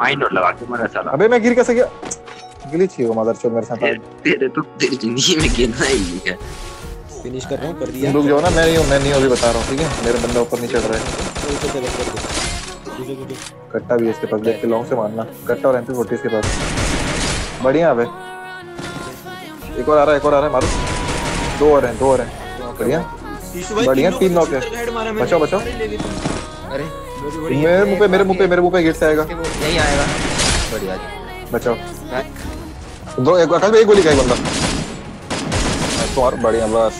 Mind और लगा के मरा साला। अबे मैं गिर कैसे गया? ग्लिच ही हो मदरचोद मेरे साथ। तेरे तो तेरी जिंदगी में गिरना ही है। फिनिश कर रहा हूं, कर दिया। रुक जाओ ना, मैं नहीं अभी बता रहा हूं, ठीक है? मेरा बंदा ऊपर नहीं चढ़ रहा है। ऊपर से कर दो। कट्टा भी इसके पास, लेफ्ट के लॉन्ग से मारना। कट्टा और MP40 इसके पास। बढ़िया बे। एक और आ रहा है, मारो। दो और हैं। बढ़िया। बढ़िया, 3 नॉक है। बचाओ। अरे मेरे मुंह पे गिर से आएगा। नहीं आएगा। बढ़िया। बचाओ। दो एक आकाश में एक गोली का एक बंदा। तो और बढ़िया बस।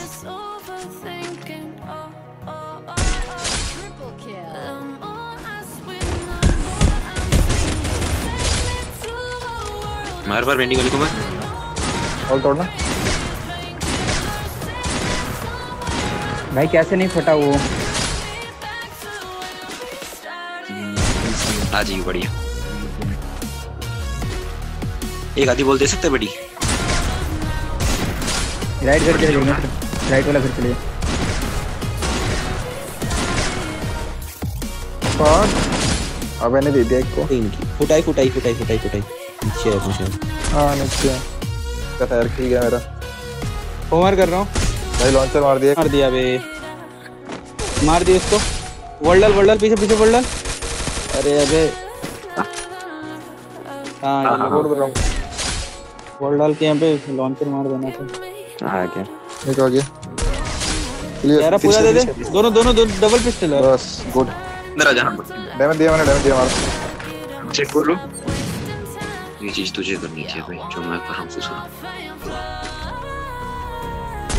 मार बार बेंडिंग गोली को मार। ऑल तोड़ना। भाई कैसे नहीं फटा वो? आज ही बढ़िया। एक आधी बोल दे सकते बड़ी। राइट घर चले जाओ, राइट वाला घर चले। अब मैंने दे दिया एक को। फुटाई। नीचे। हाँ नीचे। फायर किल गया मेरा। होमर कर रहा हूं भाई। लॉन्चर मार दिया बे। मार दिया इसको। वर्ल्डल पीछे वर्ल्डल। अरे अबे हां बोल रहा हूं। वर्ल्डल के यहां पे लॉन्चर मार देना था। आ गया देखो, आ गया यार। पूरा दे दे दोनों डबल पिस्टल है बस। गुड। मेरा जान डैमेज दिया मार। चेक कर लो। ये चीज तुझे करनी चाहिए भाई, जो मैं कर रहा हूँ सुन।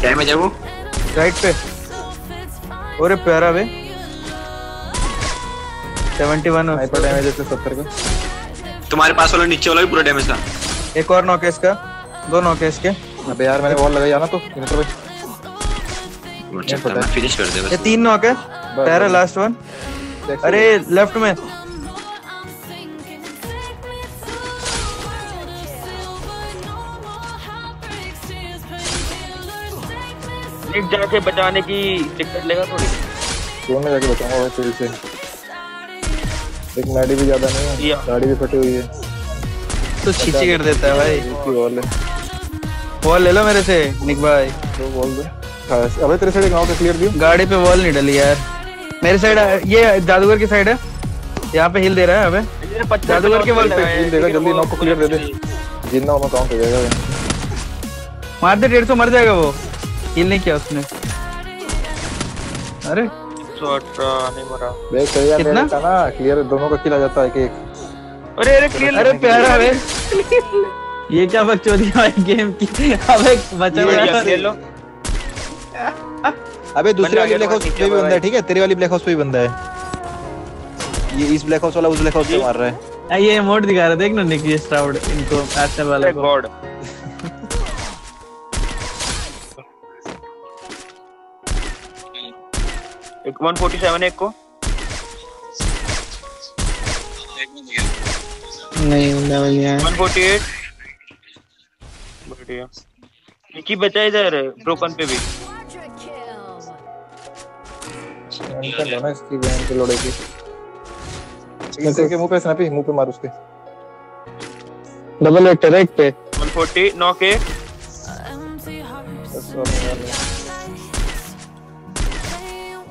टाइम है जब वो राइट पे। अरे प्यारा बे। 71 हाइपर डैमेज है, 70 का। तुम्हारे पास वाला नीचे वाला भी पूरा डैमेज था। एक और नॉक है इसका, 2 नॉक है इसके। अबे यार मैंने बॉल लगाई ना तो इनको भाई फिनिश कर दे बस। ये 3 नॉक है। प्यारा लास्ट वन। अरे लेफ्ट में जाके बचाने की दिक्कत लेगा थोड़ी। जोन में जाके बचाऊंगा भाई तेरे से। एक नाड़ी भी ज्यादा नहीं है, गाड़ी भी फटी हुई है तो छींची कर देता है भाई। इसकी बॉल ले लो मेरे से निक भाई। तो बॉल दे। अबे तेरे साइड एक नॉक क्लियर दियो। गाड़ी पे बॉल नहीं डली यार मेरे साइड। ये जादूगर की साइड है, यहाँ पे हिल दे रहा है। अबे जादूगर के बॉल पे हिल देगा। जल्दी नॉक को क्लियर दे दे, जितना होगा काउंट हो जाएगा। मार दे 150 मर जाएगा वो। हिल नहीं किया उसने। अरे 118 नहीं मरा बे। सही है ना क्लियर। दोनों का किल आ जाता है कि एक। अरे क्लियर। अरे प्यारा बे। ये क्या बकचोदी भाई गेम की। अबे बचा हुआ ले लो। अबे दूसरे वाली ब्लैक हाउस पे भी बंदा है, ठीक है? तेरी वाली ब्लैक हाउस पे भी बंदा है। ये इस ब्लैक हाउस वाला उस ब्लैक हाउस पे मार रहा है। ये इमोट दिखा रहा है, देख ना निकी स्ट्राउड इनको आने वाला गॉड। एक 147 एक को नहीं है। 148 बढ़िया। निकी बचा इधर ब्रोकन पे भी। इनका लेना इसकी बहन के लोड़े की। इसके के मुंह पे स्नैपी, मुंह पे मार उसके। डबल वेक्टर एक पे। 140 नॉक है।